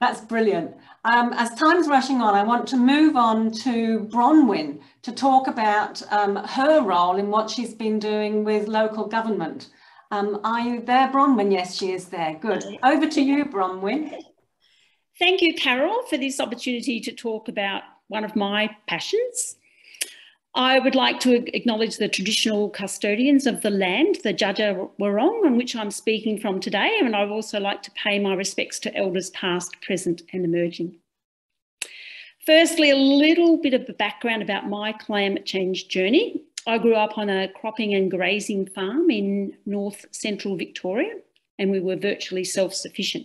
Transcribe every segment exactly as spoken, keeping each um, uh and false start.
That's brilliant. Um, as time's rushing on, I want to move on to Bronwyn to talk about um, her role in what she's been doing with local government. Um, are you there, Bronwyn? Yes, she is there. Good. Over to you, Bronwyn. Thank you, Carol, for this opportunity to talk about one of my passions. I would like to acknowledge the traditional custodians of the land, the Dja Dja Wurrung, on which I'm speaking from today, and I would also like to pay my respects to elders past, present and emerging. Firstly, a little bit of the background about my climate change journey. I grew up on a cropping and grazing farm in north central Victoria, and we were virtually self-sufficient.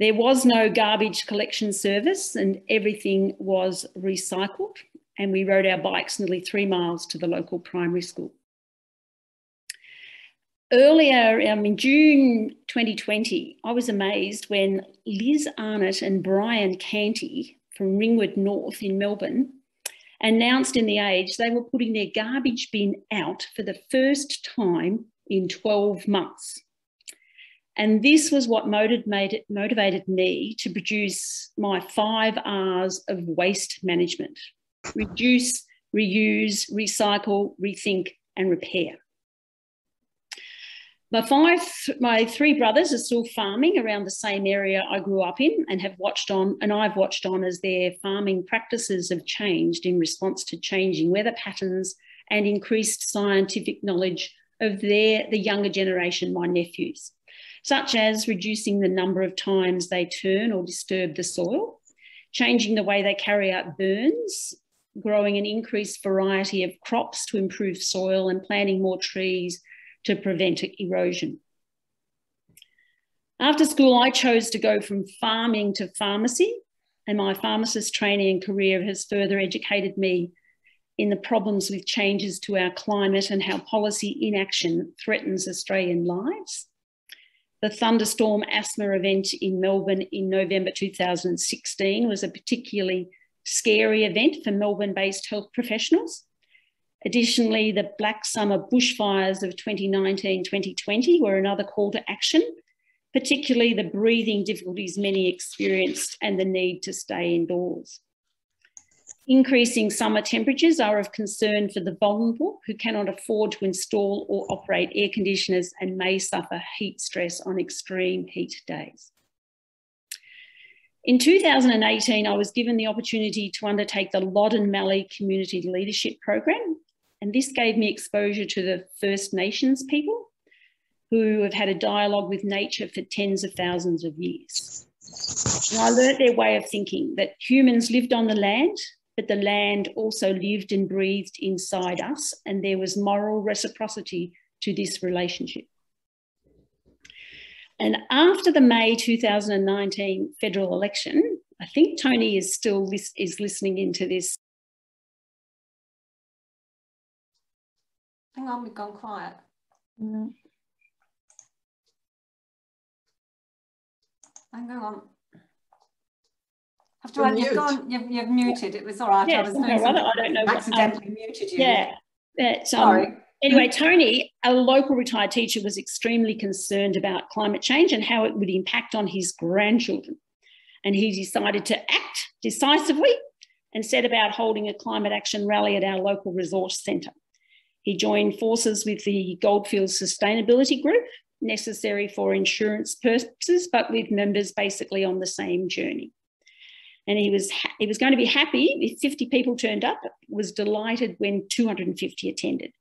There was no garbage collection service and everything was recycled. And we rode our bikes nearly three miles to the local primary school. Earlier, um, in June twenty twenty, I was amazed when Liz Arnott and Brian Canty from Ringwood North in Melbourne announced in The Age they were putting their garbage bin out for the first time in twelve months. And this was what motivated, motivated me to produce my five R's of waste management. Reduce, reuse, recycle, rethink and repair. My, five, my three brothers are still farming around the same area I grew up in and have watched on, and I've watched on as their farming practices have changed in response to changing weather patterns and increased scientific knowledge of their, the younger generation, my nephews, such as reducing the number of times they turn or disturb the soil, changing the way they carry out burns, growing an increased variety of crops to improve soil and planting more trees to prevent erosion. After school, I chose to go from farming to pharmacy, and my pharmacist training and career has further educated me in the problems with changes to our climate and how policy inaction threatens Australian lives. The thunderstorm asthma event in Melbourne in November two thousand sixteen was a particularly scary event for Melbourne-based health professionals. Additionally, the Black Summer bushfires of twenty nineteen twenty twenty were another call to action, particularly the breathing difficulties many experienced and the need to stay indoors. Increasing summer temperatures are of concern for the vulnerable who cannot afford to install or operate air conditioners and may suffer heat stress on extreme heat days. In two thousand eighteen, I was given the opportunity to undertake the Loddon Mallee Community Leadership Program, and this gave me exposure to the First Nations people who have had a dialogue with nature for tens of thousands of years. And I learnt their way of thinking, that humans lived on the land, but the land also lived and breathed inside us, and there was moral reciprocity to this relationship. And after the May two thousand nineteen federal election, I think Tony is still lis- is listening into this. Hang on, we've gone quiet. Mm. Hang on. After all, you've, gone, you've, you've muted. It was all right. Yeah, I was doing something. I don't know. Accidentally um, muted you. Yeah. But, um, Sorry. Anyway, Tony, a local retired teacher, was extremely concerned about climate change and how it would impact on his grandchildren. And he decided to act decisively and set about holding a climate action rally at our local resource centre. He joined forces with the Goldfields Sustainability Group, necessary for insurance purposes, but with members basically on the same journey. And he was, he was going to be happy if fifty people turned up, was delighted when two hundred fifty attended.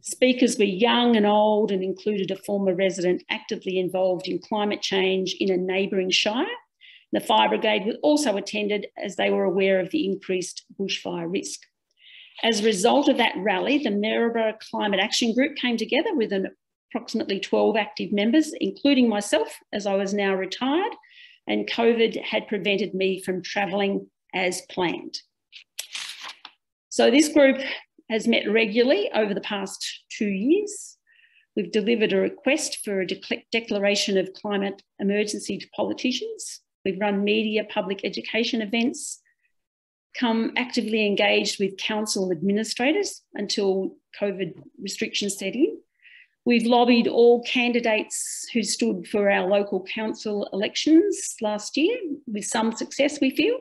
Speakers were young and old and included a former resident actively involved in climate change in a neighbouring shire. The fire brigade also attended as they were aware of the increased bushfire risk. As a result of that rally, the Merriwa Climate Action Group came together with an approximately twelve active members, including myself, as I was now retired, and COVID had prevented me from travelling as planned. So this group has met regularly over the past two years. We've delivered a request for a de- declaration of climate emergency to politicians. We've run media, public education events, come actively engaged with council administrators until COVID restrictions set in. We've lobbied all candidates who stood for our local council elections last year, with some success, we feel.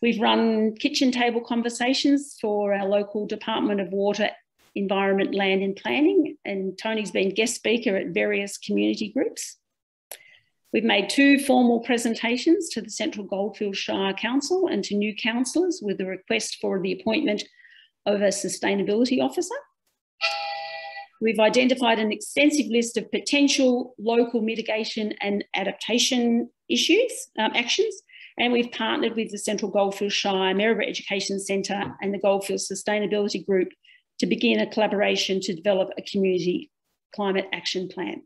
We've run kitchen table conversations for our local Department of Water, Environment, Land and Planning, and Tony's been guest speaker at various community groups. We've made two formal presentations to the Central Goldfields Shire Council and to new councillors with a request for the appointment of a sustainability officer. We've identified an extensive list of potential local mitigation and adaptation issues, um, actions, and we've partnered with the Central Goldfields Shire, Merriwa Education Centre and the Goldfields Sustainability Group to begin a collaboration to develop a community climate action plan.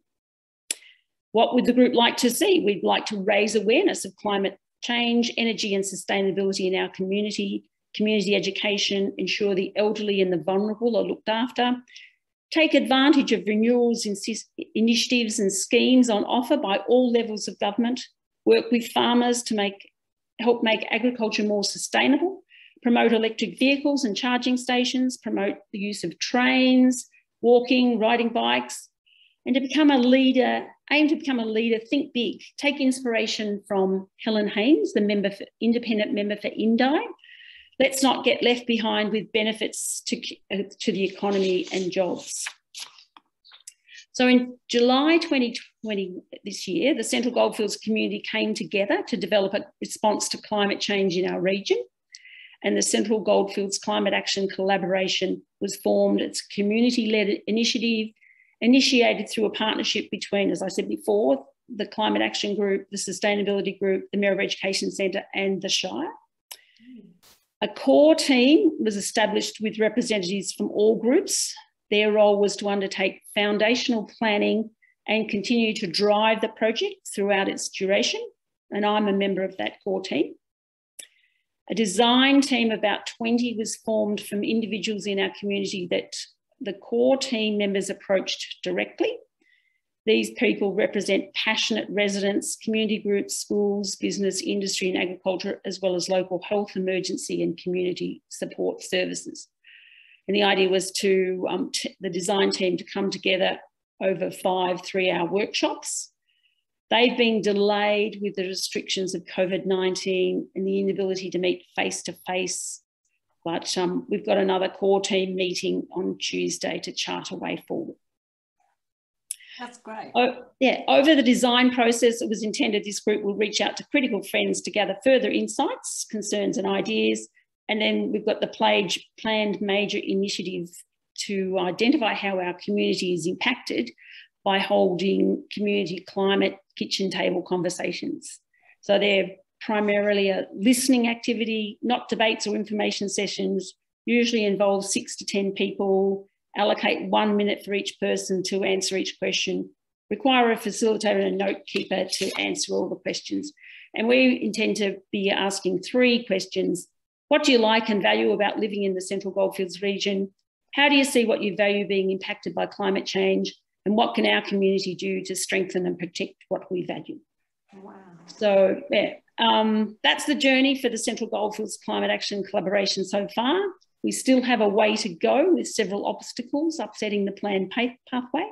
What would the group like to see? We'd like to raise awareness of climate change, energy and sustainability in our community, community education, ensure the elderly and the vulnerable are looked after, take advantage of renewals initiatives and schemes on offer by all levels of government, work with farmers to make, help make agriculture more sustainable, promote electric vehicles and charging stations, promote the use of trains, walking, riding bikes, and to become a leader, aim to become a leader, think big, take inspiration from Helen Haines, the member for, independent member for Indi. Let's not get left behind with benefits to, uh, to the economy and jobs. So in July twenty twenty this year, the Central Goldfields community came together to develop a response to climate change in our region, and the Central Goldfields Climate Action Collaboration was formed. It's a community-led initiative initiated through a partnership between, as I said before, the Climate Action Group, the Sustainability Group, the Merriwa Education Centre and the Shire. A core team was established with representatives from all groups. Their role was to undertake foundational planning and continue to drive the project throughout its duration, and I'm a member of that core team. A design team, about twenty, was formed from individuals in our community that the core team members approached directly. These people represent passionate residents, community groups, schools, business, industry and agriculture, as well as local health, emergency and community support services. And the idea was to um, the design team to come together over five three-hour workshops. They've been delayed with the restrictions of COVID nineteen and the inability to meet face-to-face, but um, we've got another core team meeting on Tuesday to chart a way forward. That's great. Oh, yeah, over the design process, it was intended this group will reach out to critical friends to gather further insights, concerns and ideas. And then we've got the planned major initiative to identify how our community is impacted by holding community climate kitchen table conversations. So they're primarily a listening activity, not debates or information sessions, usually involve six to ten people, allocate one minute for each person to answer each question, require a facilitator and a note keeper to answer all the questions. And we intend to be asking three questions. What do you like and value about living in the Central Goldfields region? How do you see what you value being impacted by climate change? And what can our community do to strengthen and protect what we value? Wow. So yeah, um, that's the journey for the Central Goldfields Climate Action Collaboration so far. We still have a way to go with several obstacles upsetting the planned pathway.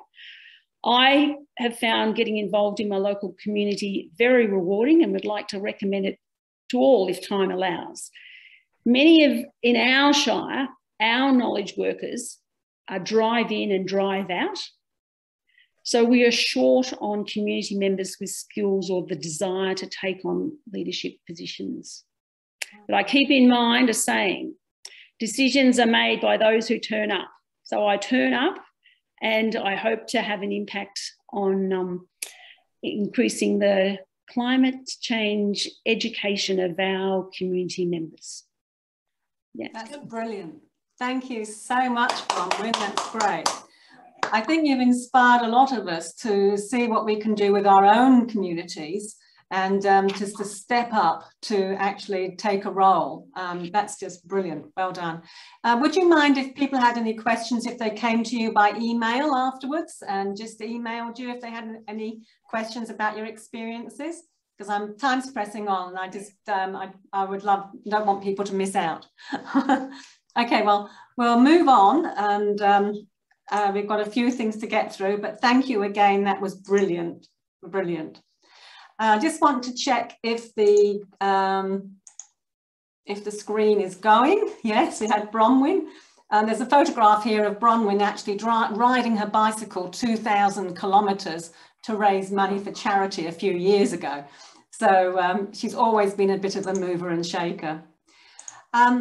I have found getting involved in my local community very rewarding and would like to recommend it to all if time allows. Many of, in our shire, our knowledge workers are drive in and drive out. So we are short on community members with skills or the desire to take on leadership positions. But I keep in mind a saying, decisions are made by those who turn up. So I turn up and I hope to have an impact on um, increasing the climate change education of our community members. Yeah. That's brilliant. Thank you so much, Bronwyn. That's great. I think you've inspired a lot of us to see what we can do with our own communities and um, just to step up to actually take a role. Um, that's just brilliant. Well done. Uh, would you mind if people had any questions, if they came to you by email afterwards and just emailed you if they had any questions about your experiences? Because I'm time's pressing on and I just, um, I, I would love, don't want people to miss out. Okay, well, we'll move on and um, Uh, we've got a few things to get through, but thank you again. That was brilliant, brilliant. I uh, just want to check if the um, if the screen is going. Yes, we had Bronwyn. And there's a photograph here of Bronwyn actually riding her bicycle two thousand kilometres to raise money for charity a few years ago. So um, she's always been a bit of a mover and shaker. Um,